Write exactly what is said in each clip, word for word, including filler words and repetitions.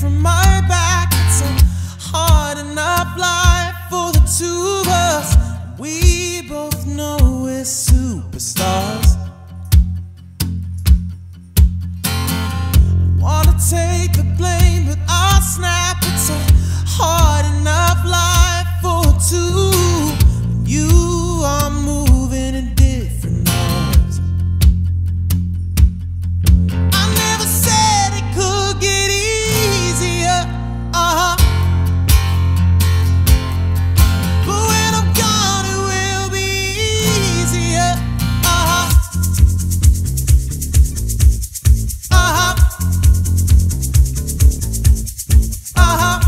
from my back. It's a hard enough life for the two of us. We both know we're superstars. I wanna take the blame, but I'll snap. It's a hard enough life for two. You are moving in different hours. I never said it could get easier. Uh-huh. But when I'm gone, it will be easier. Uh-huh. Uh-huh. Uh-huh.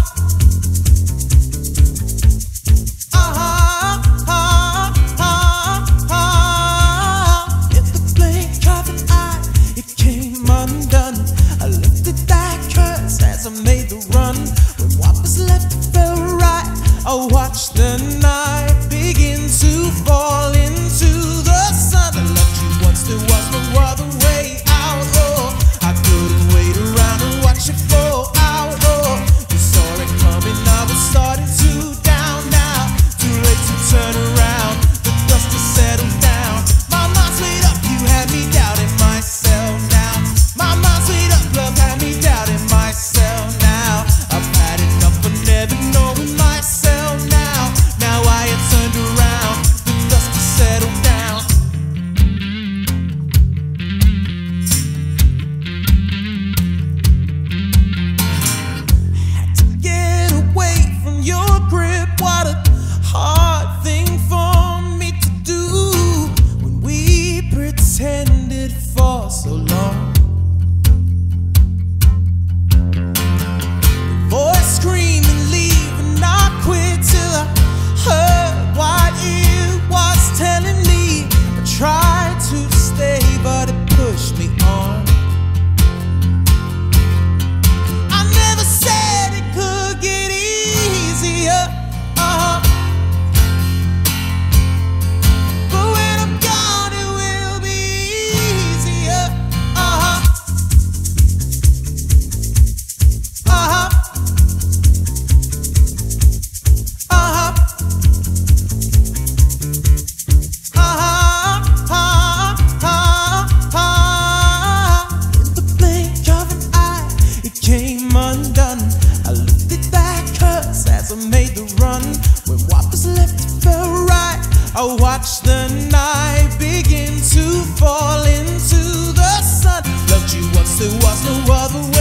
There was no other way.